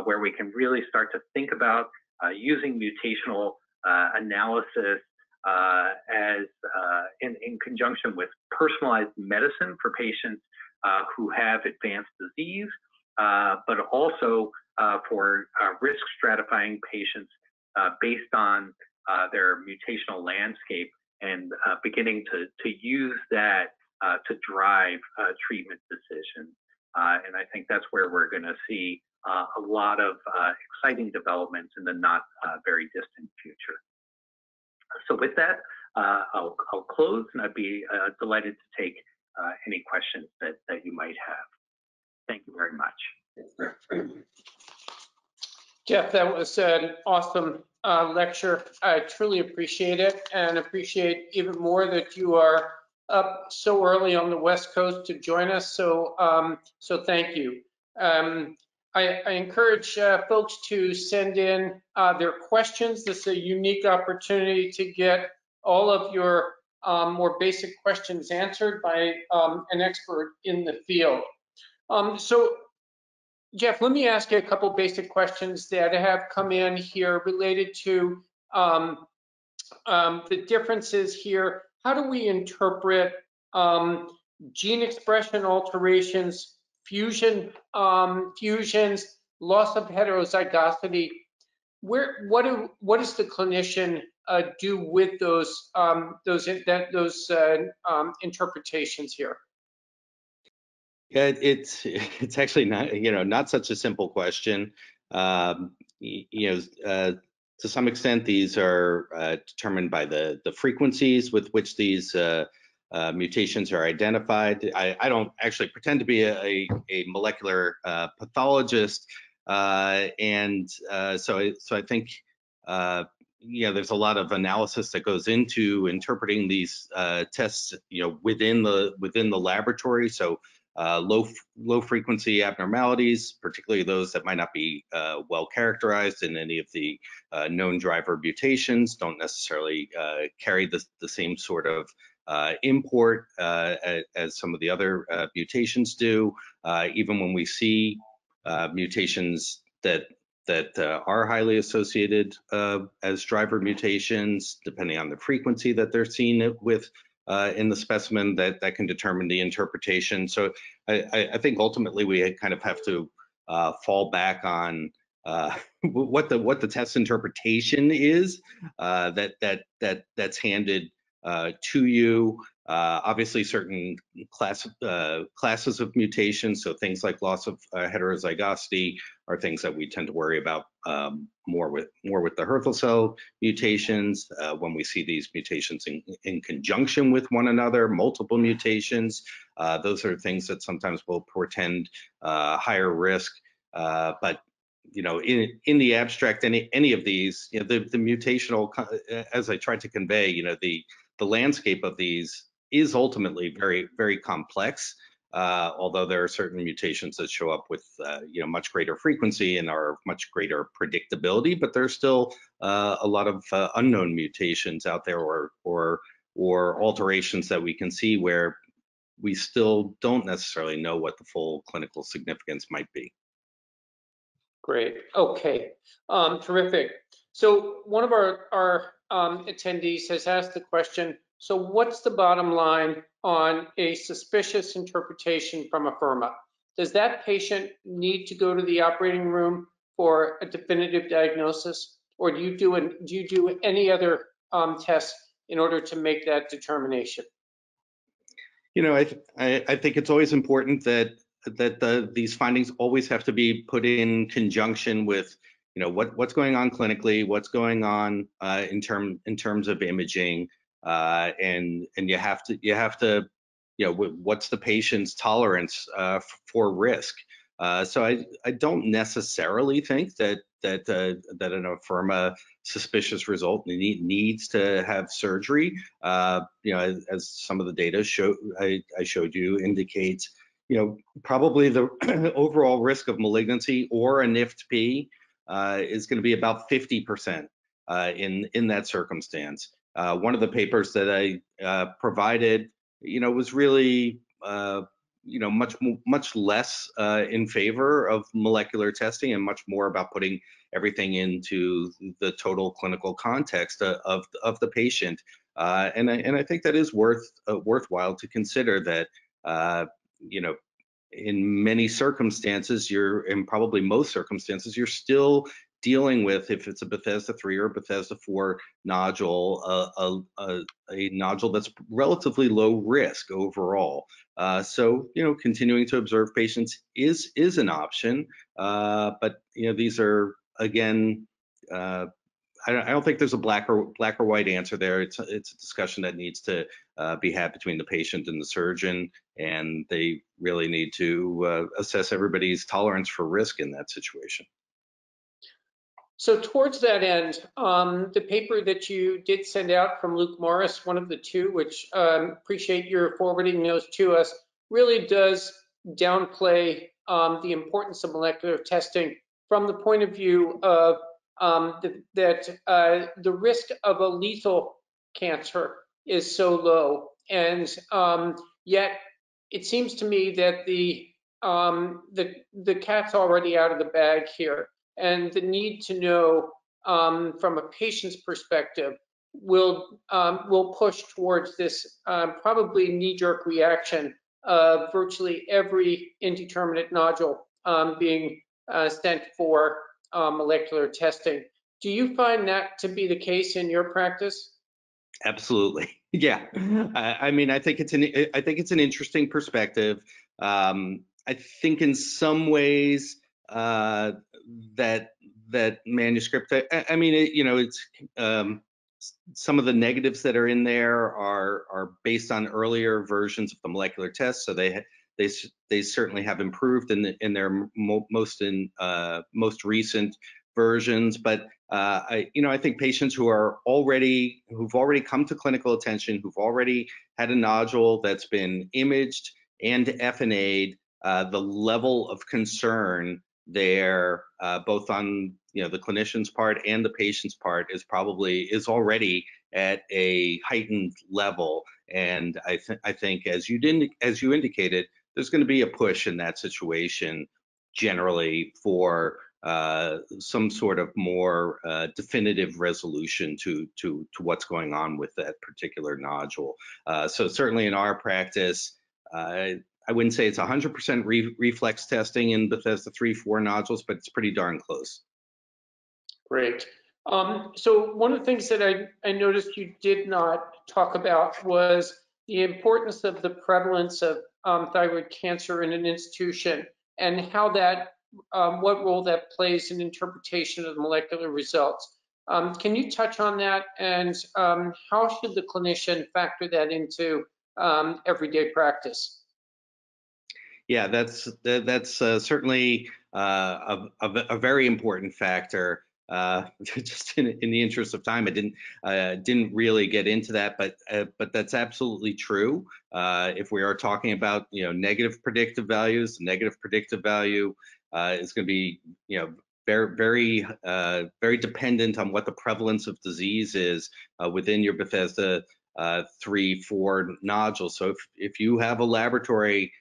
where we can really start to think about using mutational analysis in conjunction with personalized medicine for patients who have advanced disease, but also for risk stratifying patients based on their mutational landscape, and beginning to use that to drive treatment decisions. And I think that's where we're going to see a lot of exciting developments in the not very distant future. So with that, I'll close, and I'd be delighted to take any questions that you might have. Thank you very much. Jeff, that was an awesome lecture. I truly appreciate it, and appreciate even more that you are up so early on the West Coast to join us. So, so thank you. I encourage folks to send in their questions. This is a unique opportunity to get all of your more basic questions answered by an expert in the field. So, Jeff, let me ask you a couple basic questions that have come in here related to the differences here. How do we interpret gene expression alterations, fusions, loss of heterozygosity? What does the clinician do with those interpretations here? Yeah, it's actually not not such a simple question. To some extent, these are determined by the frequencies with which these mutations are identified. I don't actually pretend to be a molecular pathologist, and so I think there's a lot of analysis that goes into interpreting these tests within the laboratory. So low frequency abnormalities, particularly those that might not be well characterized in any of the known driver mutations, don't necessarily carry the same sort of import as some of the other mutations do. Even when we see mutations that are highly associated as driver mutations, depending on the frequency that they're seen with in the specimen, that can determine the interpretation. So I think ultimately we kind of have to fall back on what the test interpretation is that's handed to you. Obviously, certain classes of mutations, so things like loss of heterozygosity, are things that we tend to worry about more with the Hürthle cell mutations. When we see these mutations in conjunction with one another, multiple mutations, those are things that sometimes will portend higher risk. But in the abstract, any of these, the mutational, as I tried to convey, the landscape of these is ultimately very, very complex, although there are certain mutations that show up with much greater frequency and are much greater predictability, but there's still a lot of unknown mutations out there or alterations that we can see where we still don't necessarily know what the full clinical significance might be. Great, okay, terrific. So one of our attendees has asked the question, so what's the bottom line on a suspicious interpretation from Affirma? Does that patient need to go to the operating room for a definitive diagnosis, or do you do any other tests in order to make that determination? I think it's always important that these findings always have to be put in conjunction with you know, what's going on clinically, what's going on in terms of imaging, and you have to, you know, what's the patient's tolerance for risk. So I don't necessarily think that an Affirma suspicious result needs to have surgery. You know, as some of the data I showed you indicates, you know, probably the overall risk of malignancy or a NIFTP is going to be about 50% in that circumstance. One of the papers that I provided, you know, was really you know, much less in favor of molecular testing and much more about putting everything into the total clinical context of the patient. And I think that is worthwhile to consider that, you know, in many circumstances, in probably most circumstances, you're still dealing with, if it's a Bethesda 3 or a Bethesda 4 nodule, a nodule that's relatively low risk overall. So, you know, continuing to observe patients is an option, but, you know, these are, again, I don't think there's a black or white answer there. It's a discussion that needs to be had between the patient and the surgeon, and they really need to assess everybody's tolerance for risk in that situation. So towards that end, the paper that you did send out from Luke Morris, one of the two, which appreciate your forwarding those to us, really does downplay the importance of molecular testing from the point of view of the risk of a lethal cancer is so low. And yet it seems to me that the cat's already out of the bag here. And the need to know from a patient's perspective will push towards this probably knee-jerk reaction of virtually every indeterminate nodule being sent for molecular testing. Do you find that to be the case in your practice? Absolutely, yeah. I mean, I think it's an interesting perspective. I think in some ways, that manuscript, I mean, it, you know, it's some of the negatives that are in there are based on earlier versions of the molecular test, so they certainly have improved in their most recent versions. But I, you know, I think patients who've already come to clinical attention, who've already had a nodule that's been imaged and FNA'd, the level of concern there, both on, you know, the clinician's part and the patient's part, is already at a heightened level. And I think as you indicated, there's going to be a push in that situation generally for some sort of more definitive resolution to what's going on with that particular nodule. So certainly in our practice, I wouldn't say it's 100% reflex testing in Bethesda 3-4 nodules, but it's pretty darn close. Great. So one of the things that I noticed you did not talk about was the importance of the prevalence of thyroid cancer in an institution and how that, what role that plays in interpretation of molecular results. Can you touch on that, and how should the clinician factor that into everyday practice? Yeah, that's certainly a very important factor. Just in the interest of time, I didn't really get into that, but that's absolutely true. If we are talking about, you know, negative predictive values, negative predictive value is going to be, you know, very, very dependent on what the prevalence of disease is within your Bethesda 3-4 nodules. So if you have a laboratory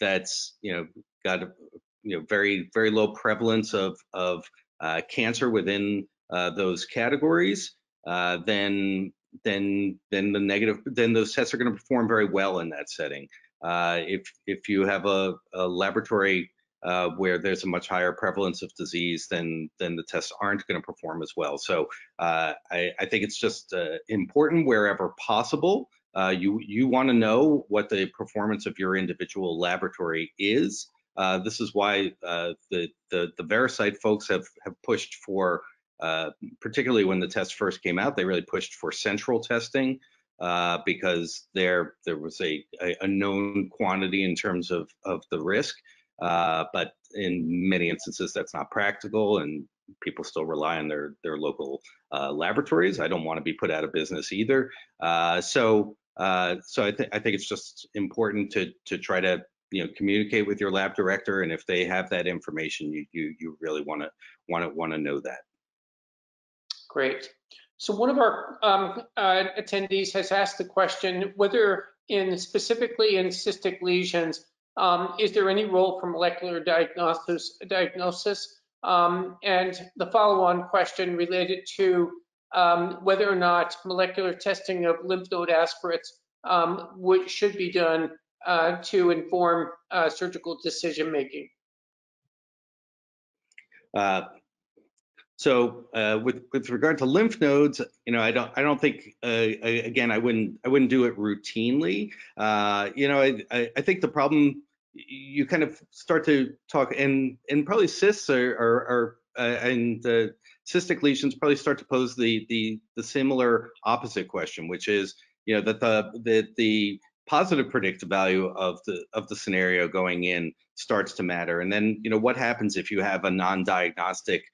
that's, you know, got a, you know, very low prevalence of cancer within those categories, then those tests are going to perform very well in that setting. If you have a laboratory where there's a much higher prevalence of disease, then the tests aren't going to perform as well. So I think it's just important wherever possible. You want to know what the performance of your individual laboratory is, This is why the Veracyte folks have pushed for, particularly when the test first came out, they really pushed for central testing because there was a known quantity in terms of the risk, but in many instances that's not practical and people still rely on their local laboratories. I don't want to be put out of business either. So I think it's just important to try to communicate with your lab director, and if they have that information, you really want to know that. Great. So one of our attendees has asked the question whether, specifically in cystic lesions, is there any role for molecular diagnosis? And the follow-on question related to whether or not molecular testing of lymph node aspirates should be done to inform surgical decision making. So with regard to lymph nodes, I don't think again, I wouldn't do it routinely. I think the problem, you kind of start to talk, and probably cysts and cystic lesions probably start to pose the similar opposite question, which is that the positive predictive value of the scenario going in starts to matter. And then what happens if you have a non-diagnostic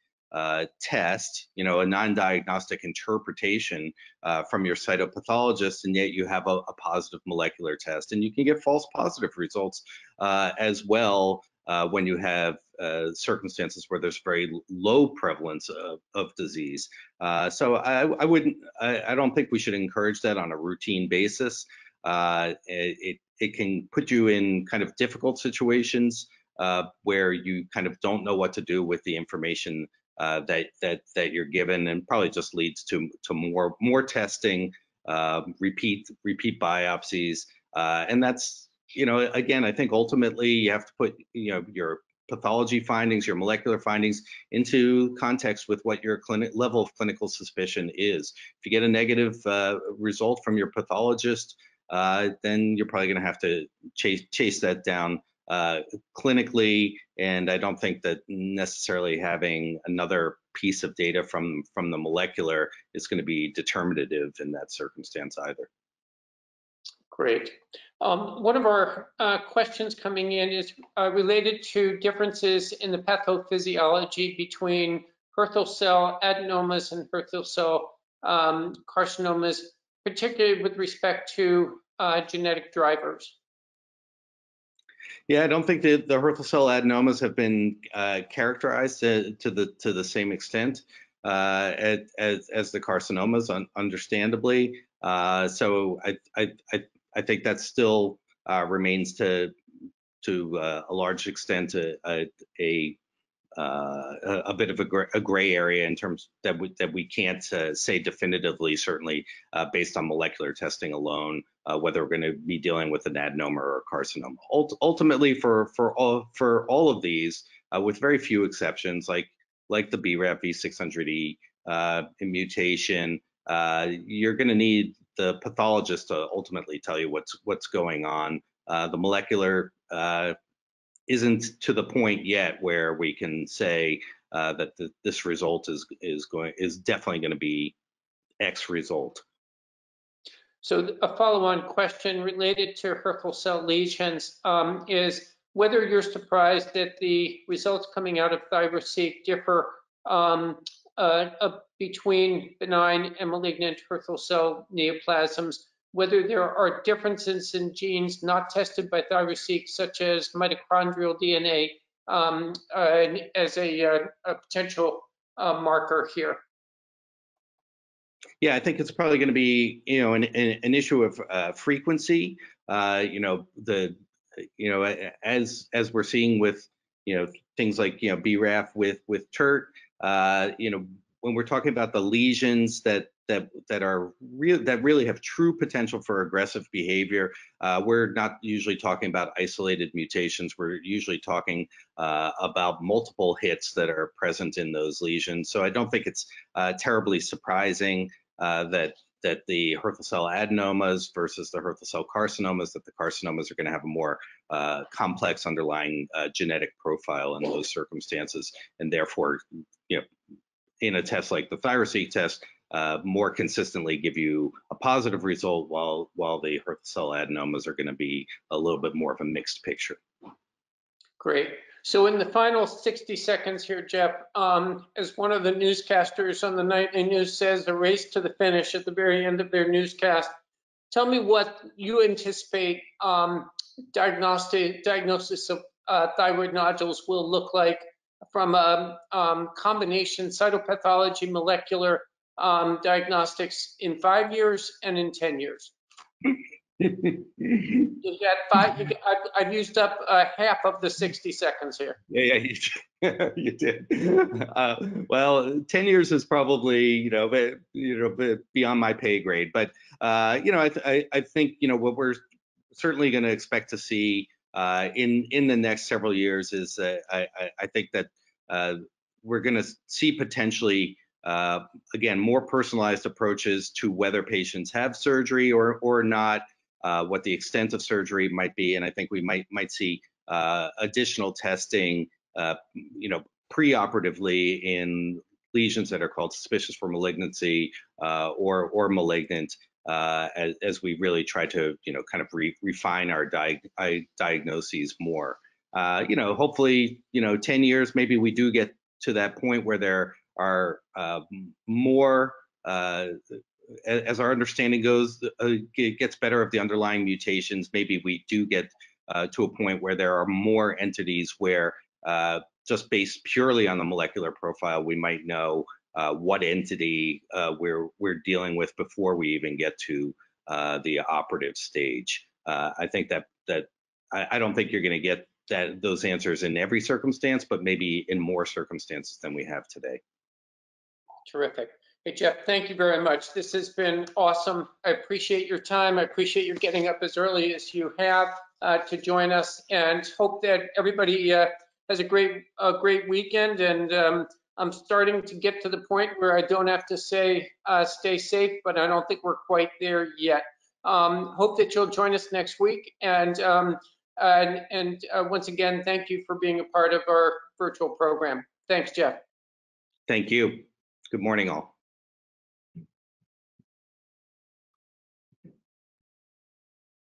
test, a non-diagnostic interpretation from your cytopathologist, and yet you have a positive molecular test, and you can get false positive results as well when you have circumstances where there's very low prevalence of disease. So I don't think we should encourage that on a routine basis. It can put you in kind of difficult situations where you kind of don't know what to do with the information that you're given, and probably just leads to more testing, repeat biopsies, and that's again, I think ultimately you have to put your pathology findings, your molecular findings, into context with what your level of clinical suspicion is. If you get a negative result from your pathologist, then you're probably going to have to chase that down clinically, and I don't think that necessarily having another piece of data from the molecular is going to be determinative in that circumstance either. Great. One of our questions coming in is related to differences in the pathophysiology between Hürthle cell adenomas and Hürthle cell carcinomas, particularly with respect to genetic drivers. Yeah, I don't think the Hürthle cell adenomas have been characterized to the same extent as the carcinomas, understandably. So I think that still remains to a large extent a bit of a gray area in terms that we can't say definitively, certainly based on molecular testing alone, whether we're going to be dealing with an adenoma or a carcinoma. Ultimately, for all of these, with very few exceptions, like the BRAF V600E mutation, you're going to need the pathologist to ultimately tell you what's going on. The molecular isn't to the point yet where we can say that this result is definitely going to be X result. So a follow-on question related to Hürthle cell lesions is whether you're surprised that the results coming out of ThyroSeq differ between benign and malignant Hürthle cell neoplasms, whether there are differences in genes not tested by ThyroSeq, such as mitochondrial DNA, as a potential marker here. Yeah, I think it's probably going to be an issue of frequency. As we're seeing with things like BRAF with TERT. When we're talking about the lesions that really have true potential for aggressive behavior, we're not usually talking about isolated mutations. We're usually talking about multiple hits that are present in those lesions. So I don't think it's terribly surprising that the Hürthle cell adenomas versus the Hürthle cell carcinomas, that the carcinomas are going to have a more complex underlying genetic profile in those circumstances, and therefore, you know, in a test like the ThyroSeq test, more consistently give you a positive result, while the Hürthle cell adenomas are going to be a little bit more of a mixed picture. Great. So in the final 60 seconds here, Jeff, as one of the newscasters on the nightly news says, the race to the finish at the very end of their newscast, tell me what you anticipate diagnosis of thyroid nodules will look like from a combination cytopathology molecular diagnostics in 5 years and in 10 years. You got five. I've used up half of the 60 seconds here. Yeah, you did. Well, 10 years is probably beyond my pay grade, but I think what we're certainly going to expect to see in the next several years is I think that we're going to see potentially, again, more personalized approaches to whether patients have surgery or not. What the extent of surgery might be, and I think we might see additional testing, preoperatively in lesions that are called suspicious for malignancy or malignant, as we really try to refine our diagnoses more. Hopefully, 10 years maybe we do get to that point where there are more. As our understanding goes, it gets better of the underlying mutations. Maybe we do get to a point where there are more entities where just based purely on the molecular profile, we might know what entity we're dealing with before we even get to the operative stage. I think that I don't think you're going to get those answers in every circumstance, but maybe in more circumstances than we have today. Terrific. Hey, Jeff, thank you very much. This has been awesome. I appreciate your time. I appreciate your getting up as early as you have to join us, and hope that everybody has a great weekend. And I'm starting to get to the point where I don't have to say stay safe, but I don't think we're quite there yet. Hope that you'll join us next week. And once again, thank you for being a part of our virtual program. Thanks, Jeff. Thank you. Good morning, all.